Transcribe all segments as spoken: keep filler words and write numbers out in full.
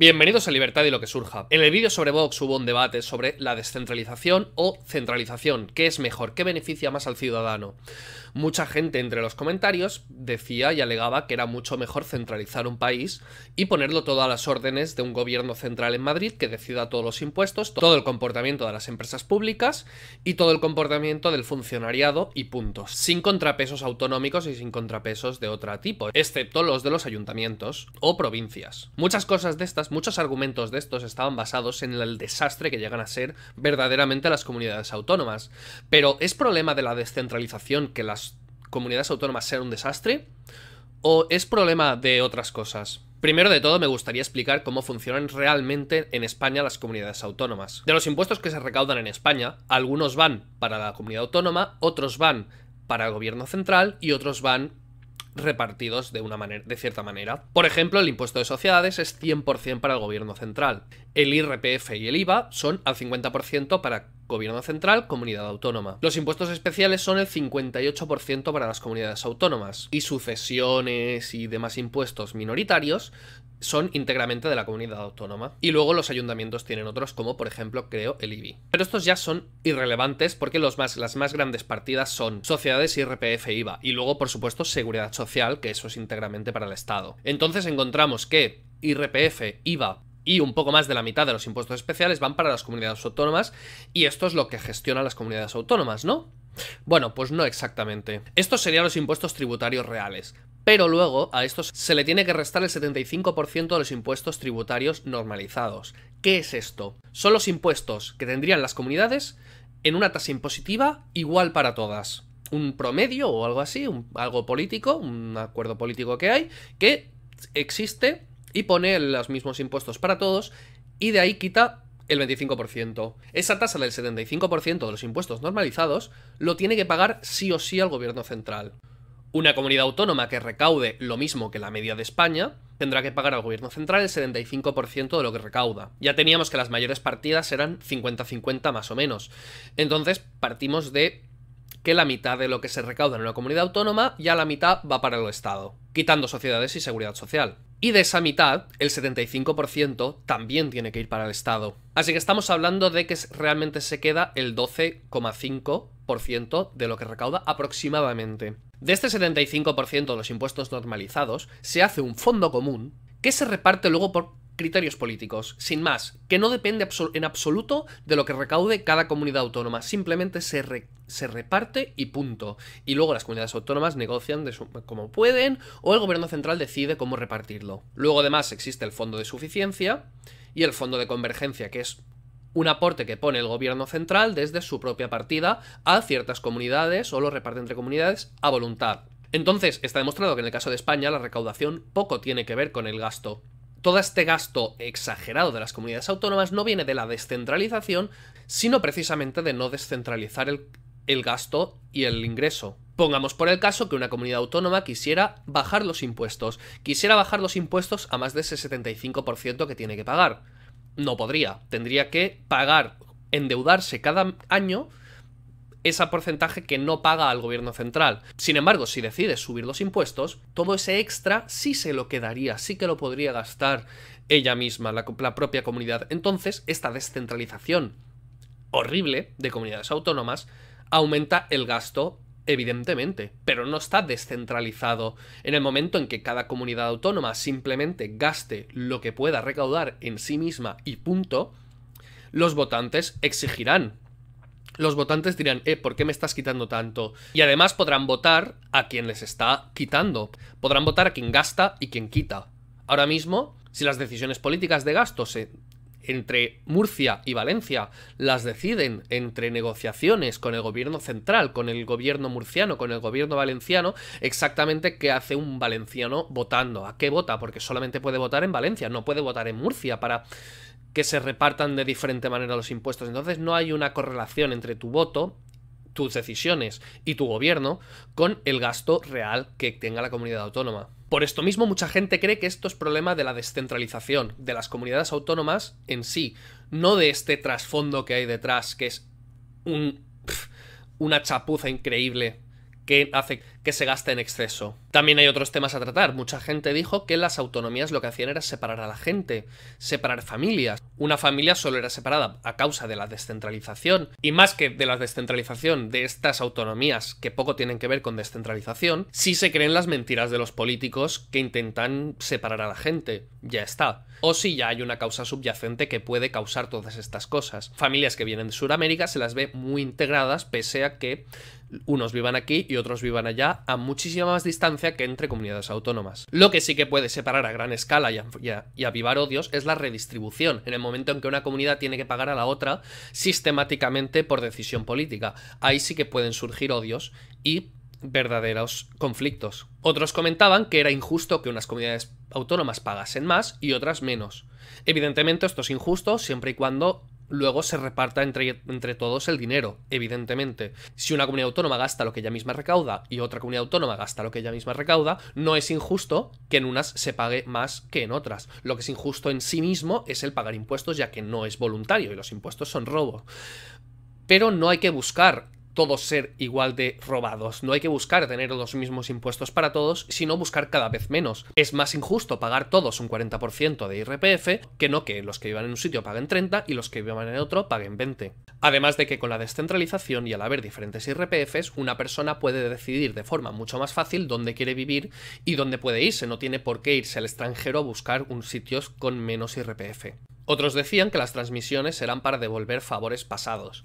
Bienvenidos a Libertad y lo que surja. En el vídeo sobre Vox hubo un debate sobre la descentralización o centralización. ¿Qué es mejor? ¿Qué beneficia más al ciudadano? Mucha gente entre los comentarios decía y alegaba que era mucho mejor centralizar un país y ponerlo todo a las órdenes de un gobierno central en Madrid que decida todos los impuestos, todo el comportamiento de las empresas públicas y todo el comportamiento del funcionariado y puntos, sin contrapesos autonómicos y sin contrapesos de otro tipo, excepto los de los ayuntamientos o provincias. Muchas cosas de estas Muchos argumentos de estos estaban basados en el desastre que llegan a ser verdaderamente las comunidades autónomas. Pero, ¿es problema de la descentralización que las comunidades autónomas sean un desastre? ¿O es problema de otras cosas? Primero de todo, me gustaría explicar cómo funcionan realmente en España las comunidades autónomas. De los impuestos que se recaudan en España, algunos van para la comunidad autónoma, otros van para el gobierno central y otros van repartidos de una manera, de cierta manera. Por ejemplo, el impuesto de sociedades es cien por cien para el gobierno central. El I R P F y el I V A son al cincuenta por ciento para gobierno central, comunidad autónoma. Los impuestos especiales son el cincuenta y ocho por ciento para las comunidades autónomas y sucesiones y demás impuestos minoritarios son íntegramente de la comunidad autónoma. Y luego los ayuntamientos tienen otros como, por ejemplo, creo, el I B I. Pero estos ya son irrelevantes porque los más, las más grandes partidas son sociedades, I R P F, I V A y luego, por supuesto, seguridad social, que eso es íntegramente para el Estado. Entonces encontramos que I R P F, I V A y un poco más de la mitad de los impuestos especiales van para las comunidades autónomas y esto es lo que gestionan las comunidades autónomas, ¿no? Bueno, pues no exactamente. Estos serían los impuestos tributarios reales. Pero luego a estos se le tiene que restar el setenta y cinco por ciento de los impuestos tributarios normalizados. ¿Qué es esto? Son los impuestos que tendrían las comunidades en una tasa impositiva igual para todas. Un promedio o algo así, un, algo político, un acuerdo político que hay, que existe y pone los mismos impuestos para todos y de ahí quita el veinticinco por ciento. Esa tasa del setenta y cinco por ciento de los impuestos normalizados lo tiene que pagar sí o sí al gobierno central. Una comunidad autónoma que recaude lo mismo que la media de España tendrá que pagar al gobierno central el setenta y cinco por ciento de lo que recauda. Ya teníamos que las mayores partidas eran cincuenta cincuenta más o menos. Entonces partimos de que la mitad de lo que se recauda en una comunidad autónoma ya la mitad va para el Estado, quitando sociedades y seguridad social. Y de esa mitad, el setenta y cinco por ciento también tiene que ir para el Estado. Así que estamos hablando de que realmente se queda el doce coma cinco por ciento de lo que recauda aproximadamente. De este setenta y cinco por ciento de los impuestos normalizados se hace un fondo común que se reparte luego por criterios políticos, sin más, que no depende absol- en absoluto de lo que recaude cada comunidad autónoma, simplemente se, re- se reparte y punto. Y luego las comunidades autónomas negocian de su- como pueden o el gobierno central decide cómo repartirlo. Luego además existe el fondo de suficiencia y el fondo de convergencia, que es un aporte que pone el gobierno central desde su propia partida a ciertas comunidades o lo reparte entre comunidades a voluntad. Entonces, está demostrado que en el caso de España la recaudación poco tiene que ver con el gasto. Todo este gasto exagerado de las comunidades autónomas no viene de la descentralización, sino precisamente de no descentralizar el, el gasto y el ingreso. Pongamos por el caso que una comunidad autónoma quisiera bajar los impuestos, quisiera bajar los impuestos a más de ese setenta y cinco por ciento que tiene que pagar. No podría, tendría que pagar, endeudarse cada año ese porcentaje que no paga al gobierno central. Sin embargo, si decide subir los impuestos, todo ese extra sí se lo quedaría, sí que lo podría gastar ella misma, la, la propia comunidad. Entonces, esta descentralización horrible de comunidades autónomas aumenta el gasto, evidentemente, pero no está descentralizado. En el momento en que cada comunidad autónoma simplemente gaste lo que pueda recaudar en sí misma y punto, los votantes exigirán. Los votantes dirán, eh, ¿por qué me estás quitando tanto? Y además podrán votar a quien les está quitando. Podrán votar a quien gasta y quien quita. Ahora mismo, si las decisiones políticas de gasto se, entre Murcia y Valencia las deciden entre negociaciones con el gobierno central, con el gobierno murciano, con el gobierno valenciano, exactamente qué hace un valenciano votando. ¿A qué vota? Porque solamente puede votar en Valencia, no puede votar en Murcia para que se repartan de diferente manera los impuestos. Entonces no hay una correlación entre tu voto, tus decisiones y tu gobierno con el gasto real que tenga la comunidad autónoma. Por esto mismo mucha gente cree que esto es problema de la descentralización de las comunidades autónomas en sí, no de este trasfondo que hay detrás, que es un, pff, una chapuza increíble que hace que se gaste en exceso. También hay otros temas a tratar. Mucha gente dijo que las autonomías lo que hacían era separar a la gente, separar familias. Una familia solo era separada a causa de la descentralización, y más que de la descentralización, de estas autonomías que poco tienen que ver con descentralización, sí se creen las mentiras de los políticos que intentan separar a la gente. Ya está. O si ya hay una causa subyacente que puede causar todas estas cosas. Familias que vienen de Sudamérica se las ve muy integradas, pese a que unos vivan aquí y otros vivan allá, a muchísima más distancia que entre comunidades autónomas. Lo que sí que puede separar a gran escala y, a, y, a, y avivar odios es la redistribución, en el momento en que una comunidad tiene que pagar a la otra sistemáticamente por decisión política. Ahí sí que pueden surgir odios y verdaderos conflictos. Otros comentaban que era injusto que unas comunidades autónomas pagasen más y otras menos. Evidentemente esto es injusto siempre y cuando luego se reparta entre, entre todos el dinero, evidentemente. Si una comunidad autónoma gasta lo que ella misma recauda y otra comunidad autónoma gasta lo que ella misma recauda, no es injusto que en unas se pague más que en otras. Lo que es injusto en sí mismo es el pagar impuestos, ya que no es voluntario y los impuestos son robo. Pero no hay que buscar todos ser igual de robados. No hay que buscar tener los mismos impuestos para todos, sino buscar cada vez menos. Es más injusto pagar todos un cuarenta por ciento de I R P F que no que los que vivan en un sitio paguen treinta y los que vivan en otro paguen veinte. Además de que con la descentralización y al haber diferentes I R P Fs, una persona puede decidir de forma mucho más fácil dónde quiere vivir y dónde puede irse. No tiene por qué irse al extranjero a buscar un sitio con menos I R P F. Otros decían que las transmisiones eran para devolver favores pasados.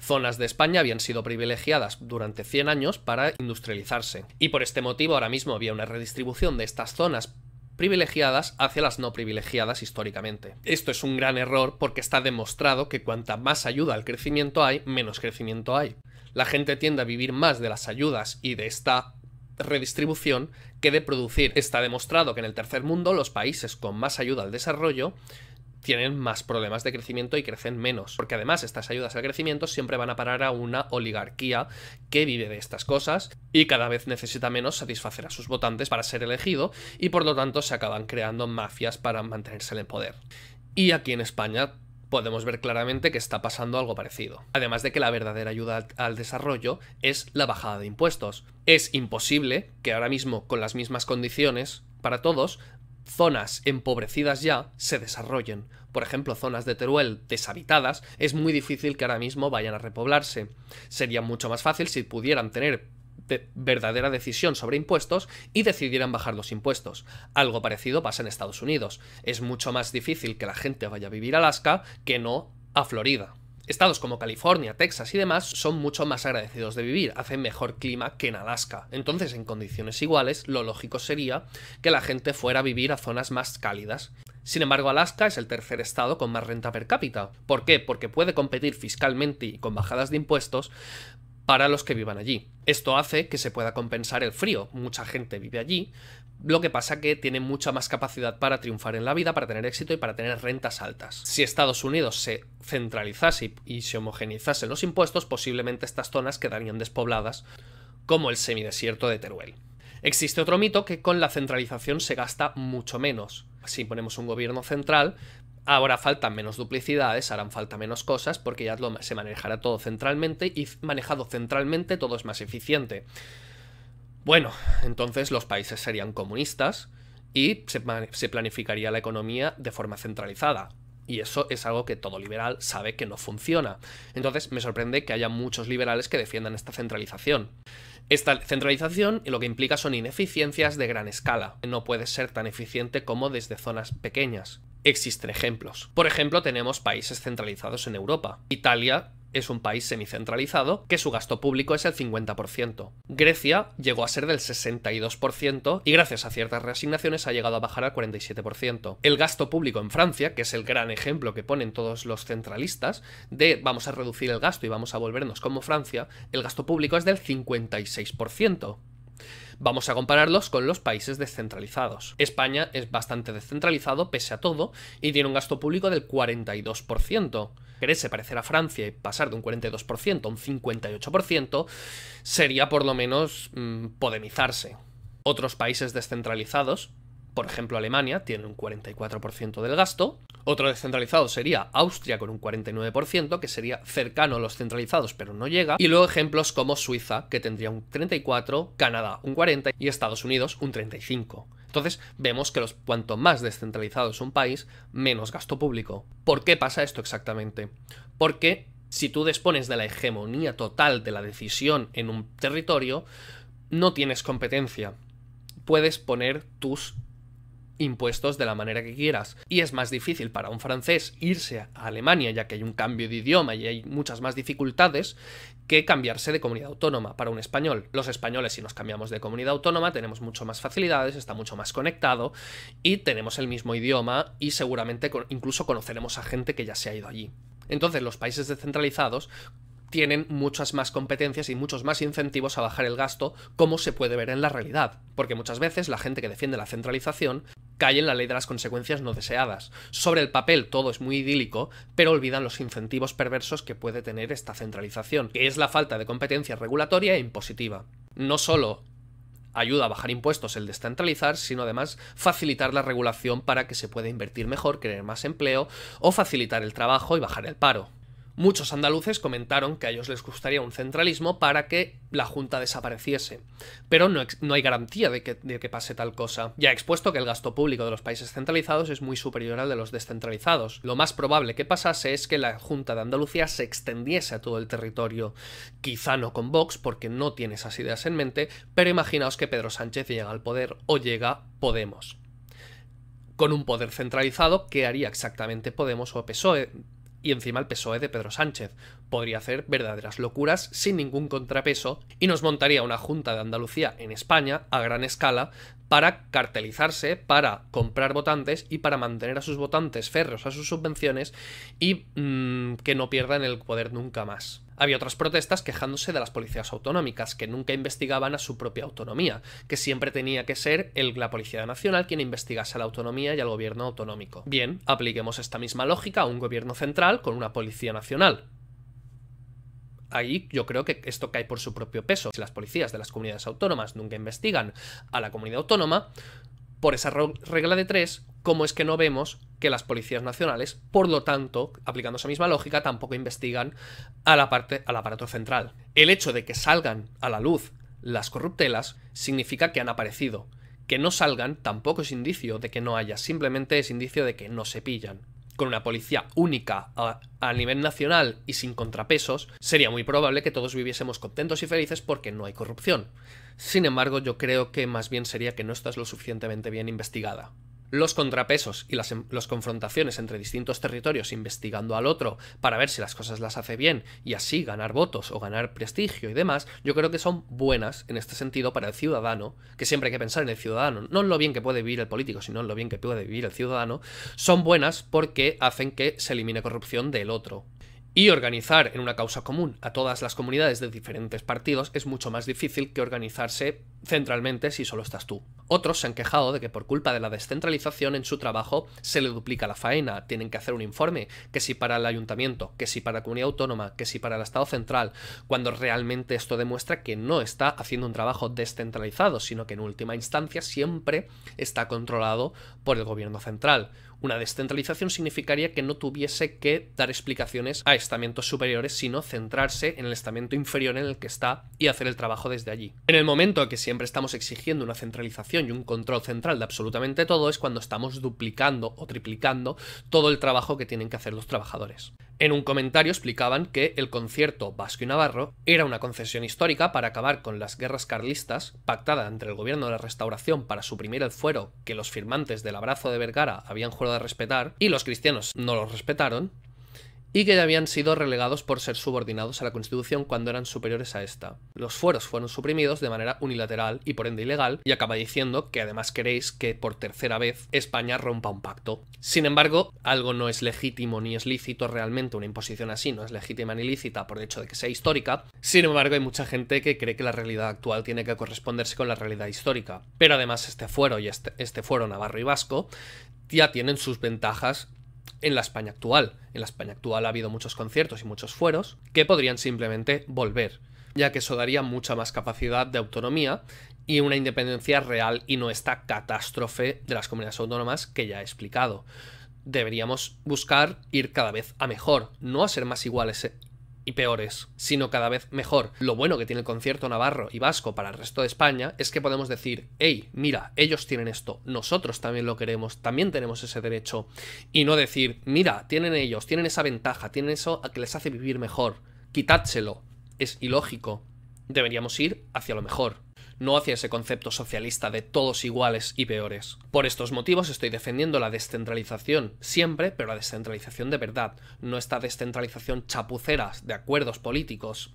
Zonas de España habían sido privilegiadas durante cien años para industrializarse, y por este motivo ahora mismo había una redistribución de estas zonas privilegiadas hacia las no privilegiadas históricamente. Esto es un gran error porque está demostrado que cuanta más ayuda al crecimiento hay, menos crecimiento hay. La gente tiende a vivir más de las ayudas y de esta redistribución que de producir. Está demostrado que en el tercer mundo los países con más ayuda al desarrollo tienen más problemas de crecimiento y crecen menos, porque además estas ayudas al crecimiento siempre van a parar a una oligarquía que vive de estas cosas y cada vez necesita menos satisfacer a sus votantes para ser elegido, y por lo tanto se acaban creando mafias para mantenerse en el poder. Y aquí en España podemos ver claramente que está pasando algo parecido. Además de que la verdadera ayuda al desarrollo es la bajada de impuestos. Es imposible que ahora mismo, con las mismas condiciones para todos, zonas empobrecidas ya se desarrollen. Por ejemplo, zonas de Teruel deshabitadas, es muy difícil que ahora mismo vayan a repoblarse. Sería mucho más fácil si pudieran tener de verdadera decisión sobre impuestos y decidieran bajar los impuestos. Algo parecido pasa en Estados Unidos. Es mucho más difícil que la gente vaya a vivir a Alaska que no a Florida. Estados como California, Texas y demás son mucho más agradecidos de vivir, hacen mejor clima que en Alaska. Entonces, en condiciones iguales, lo lógico sería que la gente fuera a vivir a zonas más cálidas. Sin embargo, Alaska es el tercer estado con más renta per cápita. ¿Por qué? Porque puede competir fiscalmente y con bajadas de impuestos para los que vivan allí. Esto hace que se pueda compensar el frío. Mucha gente vive allí, lo que pasa que tiene mucha más capacidad para triunfar en la vida, para tener éxito y para tener rentas altas. Si Estados Unidos se centralizase y se homogeneizasen los impuestos, posiblemente estas zonas quedarían despobladas, como el semidesierto de Teruel. Existe otro mito, que con la centralización se gasta mucho menos. Si ponemos un gobierno central, ahora faltan menos duplicidades, harán falta menos cosas, porque ya se manejará todo centralmente, y manejado centralmente todo es más eficiente. Bueno, entonces los países serían comunistas y se, se planificaría la economía de forma centralizada. Y eso es algo que todo liberal sabe que no funciona. Entonces me sorprende que haya muchos liberales que defiendan esta centralización. Esta centralización lo que implica son ineficiencias de gran escala. No puede ser tan eficiente como desde zonas pequeñas. Existen ejemplos. Por ejemplo, tenemos países centralizados en Europa. Italia es un país semicentralizado, que su gasto público es el cincuenta por ciento. Grecia llegó a ser del sesenta y dos por ciento y gracias a ciertas reasignaciones ha llegado a bajar al cuarenta y siete por ciento. El gasto público en Francia, que es el gran ejemplo que ponen todos los centralistas, de vamos a reducir el gasto y vamos a volvernos como Francia, el gasto público es del cincuenta y seis por ciento. Vamos a compararlos con los países descentralizados. España es bastante descentralizado pese a todo y tiene un gasto público del cuarenta y dos por ciento. Quererse parecer a Francia y pasar de un cuarenta y dos por ciento a un cincuenta y ocho por ciento sería por lo menos mmm, podemizarse. Otros países descentralizados, por ejemplo Alemania, tiene un cuarenta y cuatro por ciento del gasto, Otro descentralizado sería Austria con un cuarenta y nueve por ciento, que sería cercano a los centralizados pero no llega. Y luego ejemplos como Suiza, que tendría un treinta y cuatro por ciento, Canadá un cuarenta por ciento y Estados Unidos un treinta y cinco por ciento. Entonces vemos que los, cuanto más descentralizado es un país, menos gasto público. ¿Por qué pasa esto exactamente? Porque si tú dispones de la hegemonía total de la decisión en un territorio, no tienes competencia. Puedes poner tus impuestos de la manera que quieras. Y es más difícil para un francés irse a Alemania, ya que hay un cambio de idioma y hay muchas más dificultades, que cambiarse de comunidad autónoma para un español. Los españoles, si nos cambiamos de comunidad autónoma, tenemos mucho más facilidades, está mucho más conectado y tenemos el mismo idioma y seguramente incluso conoceremos a gente que ya se ha ido allí. Entonces los países descentralizados tienen muchas más competencias y muchos más incentivos a bajar el gasto, como se puede ver en la realidad. Porque muchas veces la gente que defiende la centralización cae en la ley de las consecuencias no deseadas. Sobre el papel todo es muy idílico, pero olvidan los incentivos perversos que puede tener esta centralización, que es la falta de competencia regulatoria e impositiva. No solo ayuda a bajar impuestos el descentralizar, sino además facilitar la regulación para que se pueda invertir mejor, crear más empleo o facilitar el trabajo y bajar el paro. Muchos andaluces comentaron que a ellos les gustaría un centralismo para que la Junta desapareciese, pero no, no hay garantía de que, de que pase tal cosa. Ya he expuesto que el gasto público de los países centralizados es muy superior al de los descentralizados. Lo más probable que pasase es que la Junta de Andalucía se extendiese a todo el territorio. Quizá no con Vox, porque no tiene esas ideas en mente, pero imaginaos que Pedro Sánchez llega al poder o llega Podemos. Con un poder centralizado, ¿qué haría exactamente Podemos o P S O E? Y encima el P S O E de Pedro Sánchez. Podría hacer verdaderas locuras sin ningún contrapeso y nos montaría una Junta de Andalucía en España a gran escala para cartelizarse, para comprar votantes y para mantener a sus votantes férreos a sus subvenciones y mmm, que no pierdan el poder nunca más. Había otras protestas quejándose de las policías autonómicas, que nunca investigaban a su propia autonomía, que siempre tenía que ser el, la Policía Nacional quien investigase a la autonomía y al gobierno autonómico. Bien, apliquemos esta misma lógica a un gobierno central con una Policía Nacional. Ahí yo creo que esto cae por su propio peso. Si las policías de las comunidades autónomas nunca investigan a la comunidad autónoma, por esa regla de tres, ¿cómo es que no vemos que las policías nacionales, por lo tanto, aplicando esa misma lógica, tampoco investigan a la parte, al aparato central? El hecho de que salgan a la luz las corruptelas significa que han aparecido. Que no salgan tampoco es indicio de que no haya, simplemente es indicio de que no se pillan. Con una policía única a, a nivel nacional y sin contrapesos, sería muy probable que todos viviésemos contentos y felices porque no hay corrupción. Sin embargo, yo creo que más bien sería que no estás lo suficientemente bien investigada. Los contrapesos y las los confrontaciones entre distintos territorios investigando al otro para ver si las cosas las hace bien y así ganar votos o ganar prestigio y demás, yo creo que son buenas en este sentido para el ciudadano, que siempre hay que pensar en el ciudadano, no en lo bien que puede vivir el político, sino en lo bien que puede vivir el ciudadano. Son buenas porque hacen que se elimine corrupción del otro. Y organizar en una causa común a todas las comunidades de diferentes partidos es mucho más difícil que organizarse centralmente si solo estás tú. Otros se han quejado de que por culpa de la descentralización en su trabajo se le duplica la faena, tienen que hacer un informe, que si para el ayuntamiento, que si para la comunidad autónoma, que si para el Estado central, cuando realmente esto demuestra que no está haciendo un trabajo descentralizado, sino que en última instancia siempre está controlado por el gobierno central. Una descentralización significaría que no tuviese que dar explicaciones a estamentos superiores, sino centrarse en el estamento inferior en el que está y hacer el trabajo desde allí. En el momento que siempre estamos exigiendo una centralización y un control central de absolutamente todo, es cuando estamos duplicando o triplicando todo el trabajo que tienen que hacer los trabajadores. En un comentario explicaban que el concierto vasco y navarro era una concesión histórica para acabar con las guerras carlistas, pactada entre el gobierno de la Restauración para suprimir el fuero que los firmantes del Abrazo de Vergara habían jurado de respetar, y los cristianos no los respetaron, y que habían sido relegados por ser subordinados a la Constitución cuando eran superiores a esta. Los fueros fueron suprimidos de manera unilateral y por ende ilegal, y acaba diciendo que además queréis que por tercera vez España rompa un pacto. Sin embargo, algo no es legítimo ni es lícito realmente, una imposición así no es legítima ni lícita por el hecho de que sea histórica. Sin embargo, hay mucha gente que cree que la realidad actual tiene que corresponderse con la realidad histórica. Pero además este fuero y este, este fuero navarro y vasco ya tienen sus ventajas en la España actual. En la España actual ha habido muchos conciertos y muchos fueros que podrían simplemente volver, ya que eso daría mucha más capacidad de autonomía y una independencia real y no esta catástrofe de las comunidades autónomas que ya he explicado. deberíamos buscar ir cada vez a mejor, no a ser más iguales y peores, sino cada vez mejor. Lo bueno que tiene el concierto navarro y vasco para el resto de España es que podemos decir, hey, mira, ellos tienen esto, nosotros también lo queremos, también tenemos ese derecho, y no decir, mira, tienen ellos, tienen esa ventaja, tienen eso que les hace vivir mejor, quitádselo, es ilógico. Deberíamos ir hacia lo mejor, no hacia ese concepto socialista de todos iguales y peores. Por estos motivos estoy defendiendo la descentralización, siempre, pero la descentralización de verdad, no esta descentralización chapucera de acuerdos políticos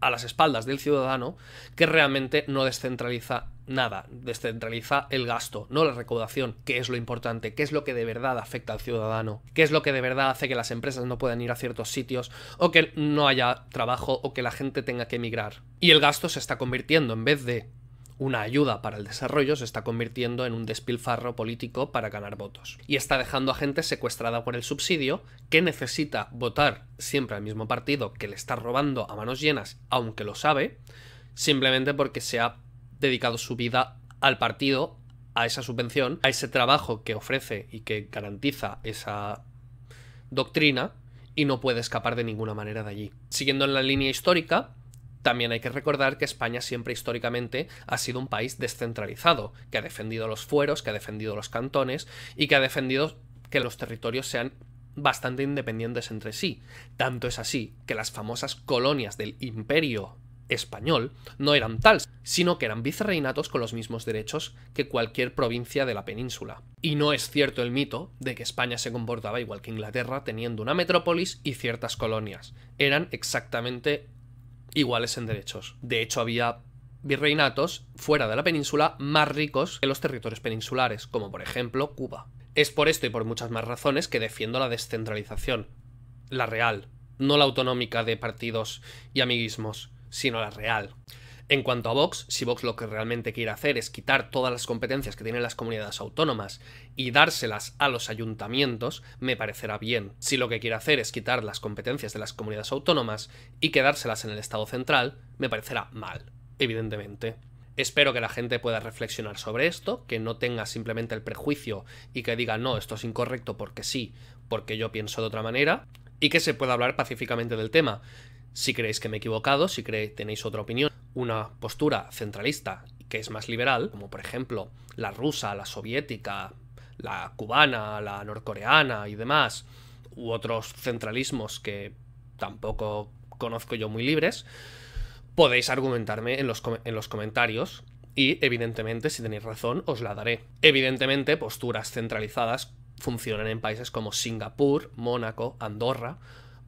a las espaldas del ciudadano, que realmente no descentraliza nada, descentraliza el gasto, no la recaudación, que es lo importante, que es lo que de verdad afecta al ciudadano, que es lo que de verdad hace que las empresas no puedan ir a ciertos sitios, o que no haya trabajo, o que la gente tenga que emigrar. Y el gasto se está convirtiendo, en vez de una ayuda para el desarrollo, se está convirtiendo en un despilfarro político para ganar votos. Y está dejando a gente secuestrada por el subsidio, que necesita votar siempre al mismo partido que le está robando a manos llenas, aunque lo sabe, simplemente porque se ha dedicado su vida al partido, a esa subvención, a ese trabajo que ofrece y que garantiza esa doctrina, y no puede escapar de ninguna manera de allí. Siguiendo en la línea histórica, también hay que recordar que España siempre históricamente ha sido un país descentralizado, que ha defendido los fueros, que ha defendido los cantones y que ha defendido que los territorios sean bastante independientes entre sí. Tanto es así que las famosas colonias del Imperio Español no eran tales, sino que eran vicerreinatos con los mismos derechos que cualquier provincia de la península. Y no es cierto el mito de que España se comportaba igual que Inglaterra teniendo una metrópolis y ciertas colonias. Eran exactamente iguales en derechos. De hecho, había virreinatos fuera de la península más ricos que los territorios peninsulares, como por ejemplo Cuba. Es por esto y por muchas más razones que defiendo la descentralización, la real, no la autonómica de partidos y amiguismos, sino la real. En cuanto a Vox, si Vox lo que realmente quiere hacer es quitar todas las competencias que tienen las comunidades autónomas y dárselas a los ayuntamientos, me parecerá bien. Si lo que quiere hacer es quitar las competencias de las comunidades autónomas y quedárselas en el Estado central, me parecerá mal, evidentemente. Espero que la gente pueda reflexionar sobre esto, que no tenga simplemente el prejuicio y que diga, no, esto es incorrecto porque sí, porque yo pienso de otra manera, y que se pueda hablar pacíficamente del tema. Si creéis que me he equivocado, si creéis, tenéis otra opinión, una postura centralista que es más liberal, como por ejemplo la rusa, la soviética, la cubana, la norcoreana y demás, u otros centralismos que tampoco conozco yo muy libres, podéis argumentarme en los, en los comentarios y, evidentemente, si tenéis razón, os la daré. Evidentemente, posturas centralizadas funcionan en países como Singapur, Mónaco, Andorra,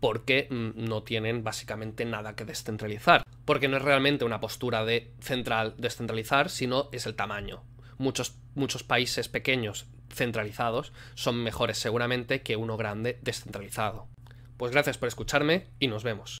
porque no tienen básicamente nada que descentralizar. Porque no es realmente una postura de central descentralizar, sino es el tamaño. Muchos, muchos países pequeños centralizados son mejores seguramente que uno grande descentralizado. Pues gracias por escucharme y nos vemos.